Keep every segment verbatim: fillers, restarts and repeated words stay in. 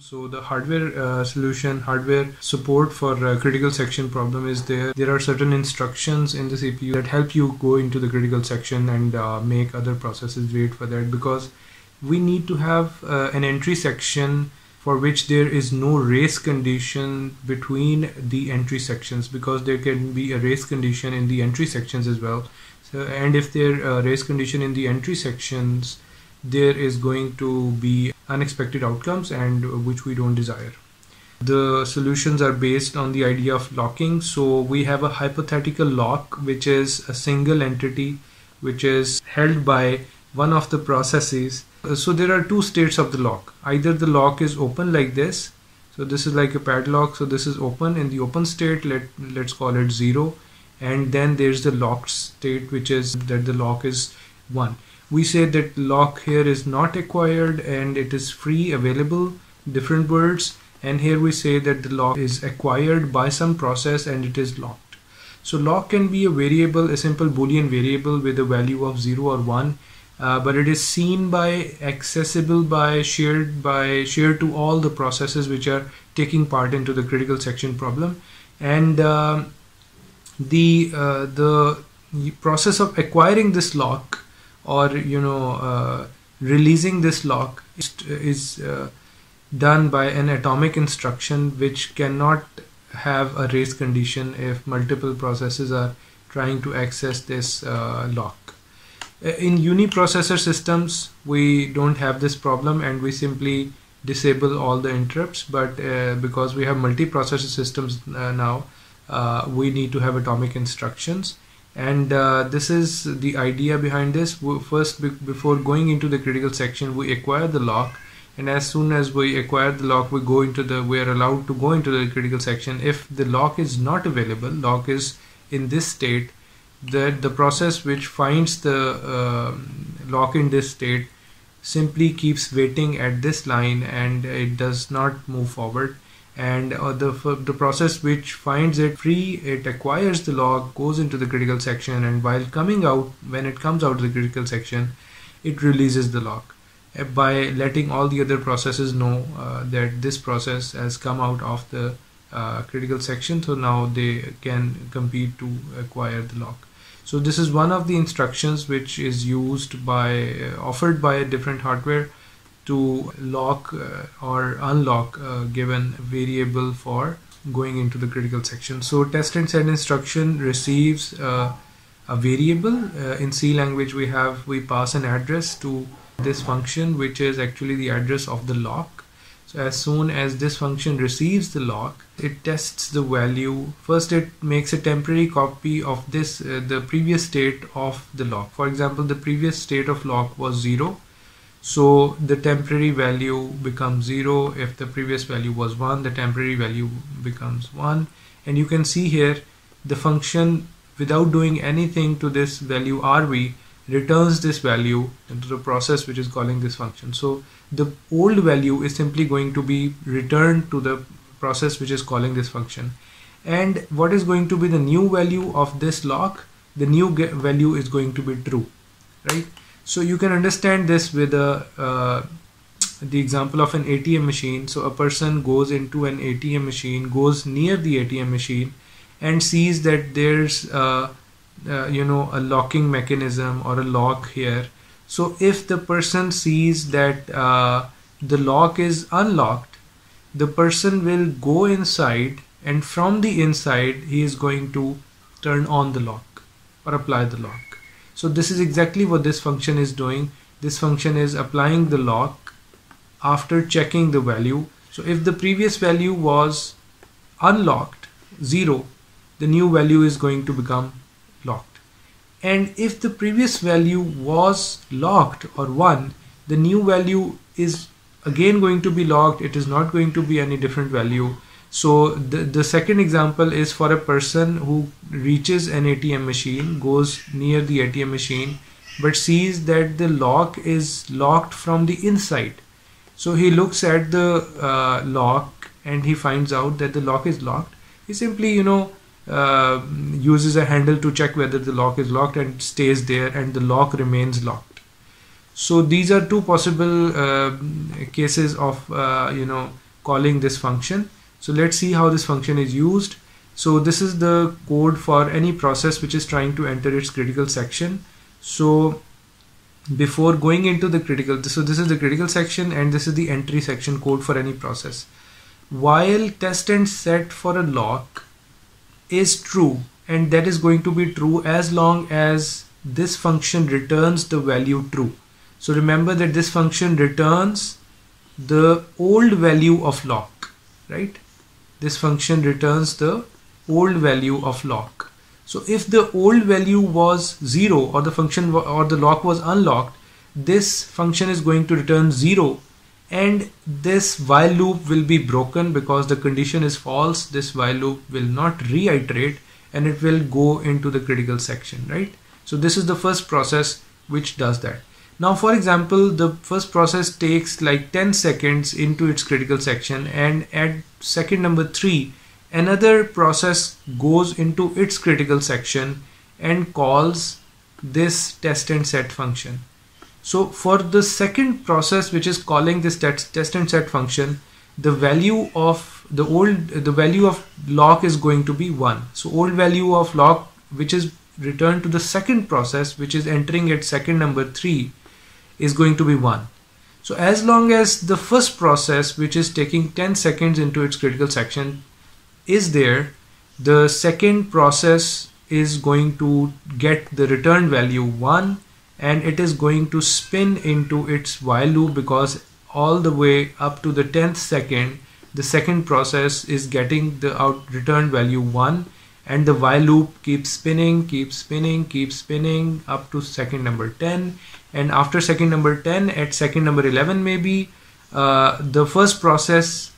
So the hardware uh, solution, hardware support for uh, critical section problem is there. There are certain instructions in the C P U that help you go into the critical section and uh, make other processes wait for that, because we need to have uh, an entry section for which there is no race condition between the entry sections, because there can be a race condition in the entry sections as well. So, and if there are uh, race condition in the entry sections, there is going to be unexpected outcomes, and which we don't desire. The solutions are based on the idea of locking. So we have a hypothetical lock, which is a single entity which is held by one of the processes. So there are two states of the lock. Either the lock is open like this, so this is like a padlock, so this is open. In the open state, let, let's call it zero, and then there's the locked state, which is that the lock is one. We say that lock here is not acquired and it is free, available, different words. And here we say that the lock is acquired by some process and it is locked. So lock can be a variable, a simple Boolean variable with a value of zero or one, uh, but it is seen by, accessible by, shared by, shared to all the processes which are taking part into the critical section problem. And uh, the, uh, the process of acquiring this lock, or you know uh, releasing this lock, is uh, done by an atomic instruction which cannot have a race condition if multiple processes are trying to access this uh, lock. In uniprocessor systems, we don't have this problem and we simply disable all the interrupts, but uh, because we have multiprocessor systems uh, now, uh, we need to have atomic instructions. And uh, this is the idea behind this. First, be before going into the critical section, we acquire the lock, and as soon as we acquire the lock, we go into the we are allowed to go into the critical section. If the lock is not available, lock is in this state, that the process which finds the uh, lock in this state simply keeps waiting at this line and it does not move forward. And uh, the, the process which finds it free, it acquires the lock, goes into the critical section, and while coming out, when it comes out of the critical section, it releases the lock by letting all the other processes know uh, that this process has come out of the uh, critical section, so now they can compete to acquire the lock. So this is one of the instructions which is used by, uh, offered by a different hardware to lock uh, or unlock a given variable for going into the critical section. So test and send instruction receives uh, a variable. Uh, in C language, we have we pass an address to this function, which is actually the address of the lock. So as soon as this function receives the lock, it tests the value. First, it makes a temporary copy of this uh, the previous state of the lock. For example, the previous state of lock was zero. So the temporary value becomes zero. If the previous value was one, the temporary value becomes one. And you can see here, the function, without doing anything to this value R V, returns this value into the process which is calling this function. So the old value is simply going to be returned to the process which is calling this function. And what is going to be the new value of this lock? The new value is going to be true, right? So you can understand this with a, uh, the example of an A T M machine. So a person goes into an A T M machine, goes near the A T M machine and sees that there's uh, uh, you know, a locking mechanism or a lock here. So if the person sees that uh, the lock is unlocked, the person will go inside, and from the inside he is going to turn on the lock or apply the lock. So this is exactly what this function is doing. This function is applying the lock after checking the value. So if the previous value was unlocked, zero, the new value is going to become locked. And if the previous value was locked or one, the new value is again going to be locked. It is not going to be any different value. So the, the second example is for a person who reaches an A T M machine, goes near the A T M machine, but sees that the lock is locked from the inside. So he looks at the uh, lock and he finds out that the lock is locked. He simply, you know, uh, uses a handle to check whether the lock is locked and stays there, and the lock remains locked. So these are two possible uh, cases of uh, you know calling this function. So let's see how this function is used. So this is the code for any process which is trying to enter its critical section. So before going into the critical, so this is the critical section and this is the entry section code for any process. While test and set for a lock is true, and that is going to be true as long as this function returns the value true. So remember that this function returns the old value of lock, right? This function returns the old value of lock. So if the old value was zero, or the function or the lock was unlocked, this function is going to return zero, and this while loop will be broken because the condition is false. This while loop will not reiterate and it will go into the critical section, right? So this is the first process which does that. Now, for example, the first process takes like ten seconds into its critical section, and at second number three, another process goes into its critical section and calls this test and set function. So for the second process which is calling this test, test and set function, the value of the old, the value of lock is going to be one. So old value of lock, which is returned to the second process which is entering at second number three, is going to be one. So as long as the first process which is taking ten seconds into its critical section is there, the second process is going to get the return value one, and it is going to spin into its while loop, because all the way up to the tenth second the second process is getting the out return value one, and the while loop keeps spinning, keeps spinning, keeps spinning up to second number ten, and after second number ten, at second number eleven maybe, uh, the first process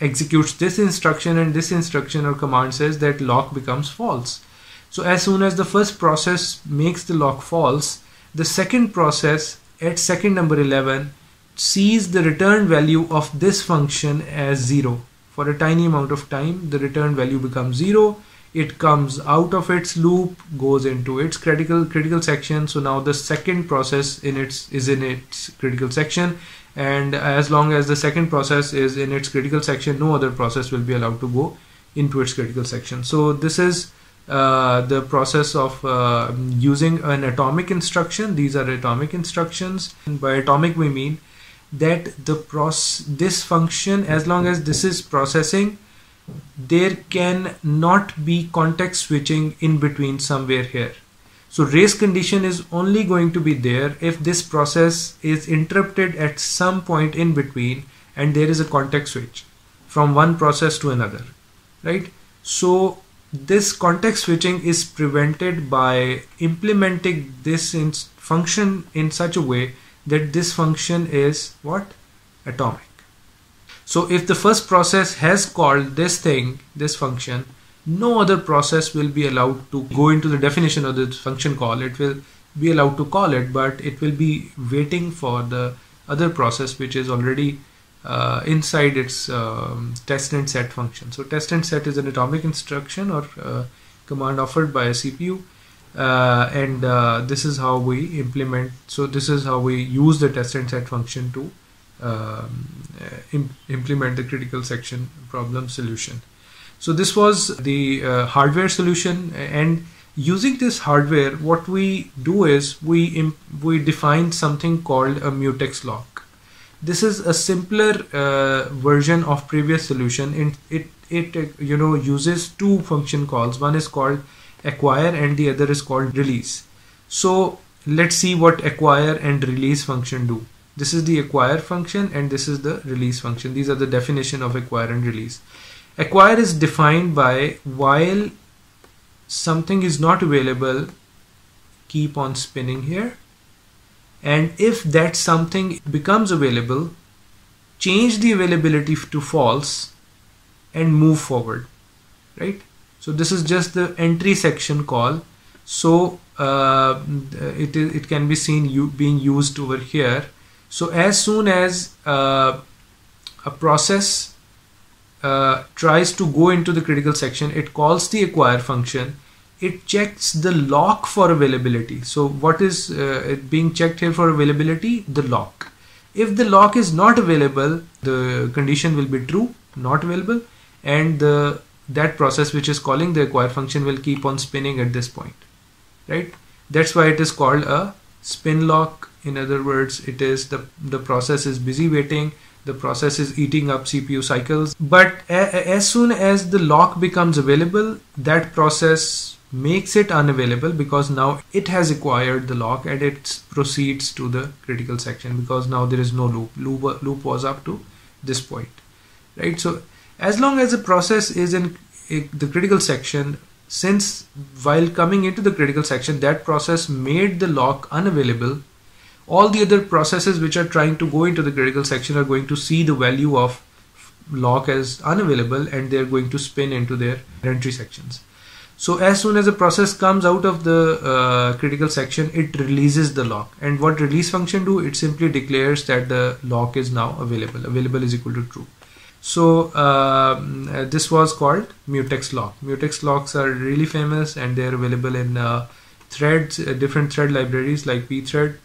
executes this instruction, and this instruction or command says that lock becomes false. So as soon as the first process makes the lock false, the second process at second number eleven sees the return value of this function as zero. For a tiny amount of time, the return value becomes zero. It comes out of its loop, goes into its critical critical section. So now the second process in its is in its critical section, and as long as the second process is in its critical section, no other process will be allowed to go into its critical section. So this is uh, the process of uh, using an atomic instruction. These are atomic instructions, and by atomic we mean that the process, this function, as long as this is processing, there can not be context switching in between somewhere here. So race condition is only going to be there if this process is interrupted at some point in between and there is a context switch from one process to another, right? So this context switching is prevented by implementing this in function in such a way that this function is what? Atomic. So if the first process has called this thing, this function, no other process will be allowed to go into the definition of this function call. It will be allowed to call it, but it will be waiting for the other process which is already uh, inside its um, test and set function. So test and set is an atomic instruction or uh, command offered by a C P U. Uh, and uh, this is how we implement, so this is how we use the test and set function to Um, imp implement the critical section problem solution. So this was the uh, hardware solution, and using this hardware what we do is we we define something called a mutex lock. This is a simpler uh, version of previous solution, and it, it it you know uses two function calls. One is called acquire and the other is called release. So let's see what acquire and release function do. This is the acquire function and this is the release function. These are the definition of acquire and release. Acquire is defined by while something is not available, keep on spinning here, and if that something becomes available, change the availability to false and move forward, right? So this is just the entry section call. So uh, it, it can be seen you being used over here. So as soon as uh, a process uh, tries to go into the critical section, it calls the acquire function. it checks the lock for availability. So what is uh, being checked here for availability? The lock. If the lock is not available, the condition will be true, not available, and the that process which is calling the acquire function will keep on spinning at this point, right? That's why it is called a spin lock. In other words, it is the the process is busy waiting, the process is eating up C P U cycles, but a as soon as the lock becomes available, that process makes it unavailable because now it has acquired the lock and it proceeds to the critical section because now there is no loop. Loop, loop was up to this point, right? So as long as the process is in the critical section, since while coming into the critical section, that process made the lock unavailable, all the other processes which are trying to go into the critical section are going to see the value of lock as unavailable and they're going to spin into their entry sections. So as soon as the process comes out of the uh, critical section, it releases the lock. And what release function do? It simply declares that the lock is now available. Available is equal to true. So uh, this was called mutex lock. Mutex locks are really famous and they're available in uh, threads, uh, different thread libraries like pthread,